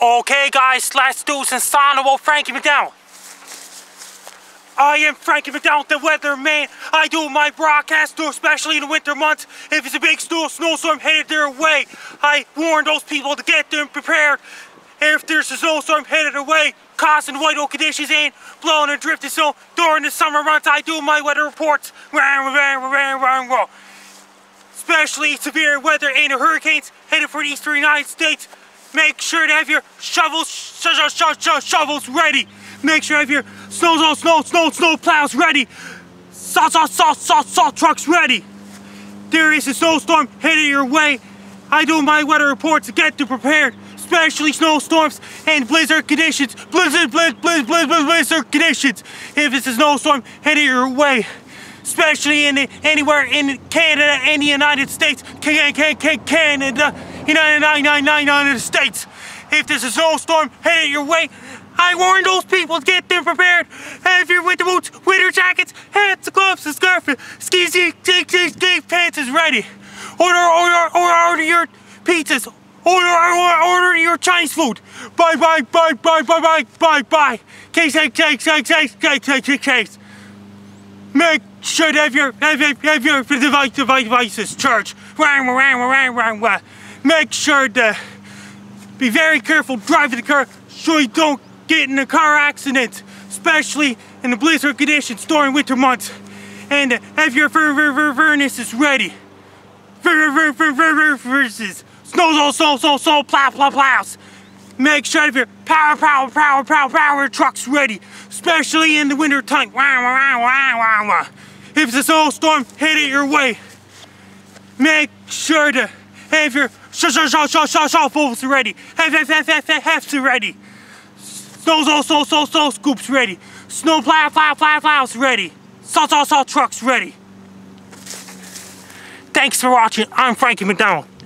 Okay guys, let's do some sonorable Frankie MacDonald. I am Frankie MacDonald, the weatherman. I do my broadcast, especially in the winter months. If it's a big snowstorm headed their way, I warn those people to get them prepared. If there's a snowstorm headed away, causing white oak conditions and blowing and drifting, so during the summer months, I do my weather reports. Especially severe weather and the hurricanes headed for the eastern United States. Make sure to have your shovels ready. Make sure to have your snow plows ready. Salt trucks ready. There is a snowstorm headed your way. I do my weather reports to get you prepared. Especially snowstorms and blizzard conditions. Blizzard conditions. If it's a snowstorm headed your way. Especially anywhere in Canada and the United States. United States. If there's a snowstorm headed your way, I warn those people to get them prepared. Have your winter boots, winter jackets, hats, gloves, and scarf, ski pants is ready. Order your pizzas. Order your Chinese food. Bye. Cakes. Make sure to have your devices charged. Make sure to be very careful driving the car so you don't get in a car accident, especially in the blizzard conditions during winter months. And have your furnaces ready. Furnaces. Snow, plows. Make sure to have your power trucks ready, especially in the winter time. If the snowstorm headed your way, make sure to have your shovels ready, halves ready, snow scoops ready, snow plows ready, salt trucks ready. Thanks for watching. I'm Frankie MacDonald.